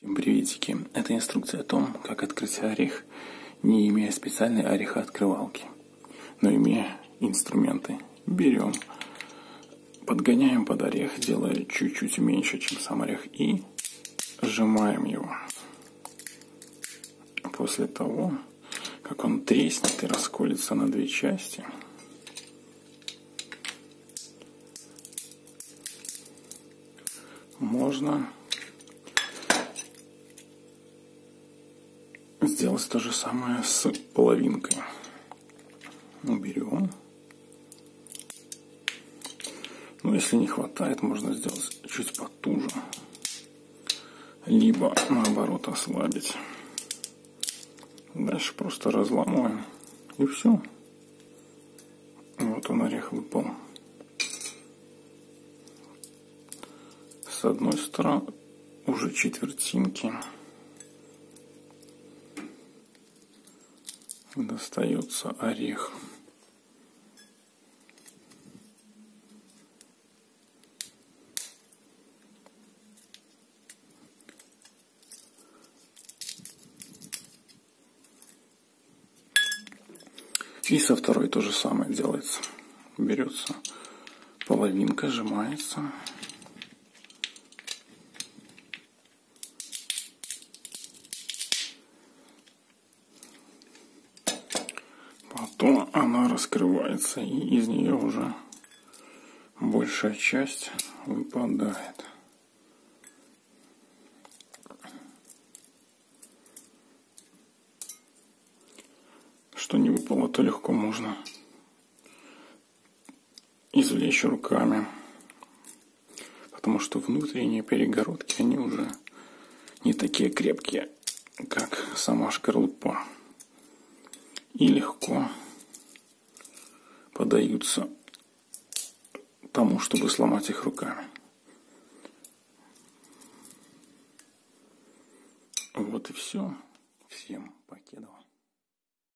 Всем приветики! Это инструкция о том, как открыть орех, не имея специальной орехооткрывалки, но имея инструменты. Берем, подгоняем под орех, делая чуть-чуть меньше, чем сам орех, и сжимаем его. После того, как он треснет и расколется на две части, можно сделать то же самое с половинкой. Уберем. Но если не хватает, можно сделать чуть потуже, либо наоборот ослабить. Дальше просто разламываем, и все. Вот он, орех выпал. С одной стороны уже четвертинки достается орех. И со второй то же самое делается. Берется половинка, сжимается. Потом она раскрывается, и из нее уже большая часть выпадает. Что не выпало, то легко можно извлечь руками, потому что внутренние перегородки, они уже не такие крепкие, как сама шкарлупа, и легко поддаются тому, чтобы сломать их руками. Вот и все. Всем покедова.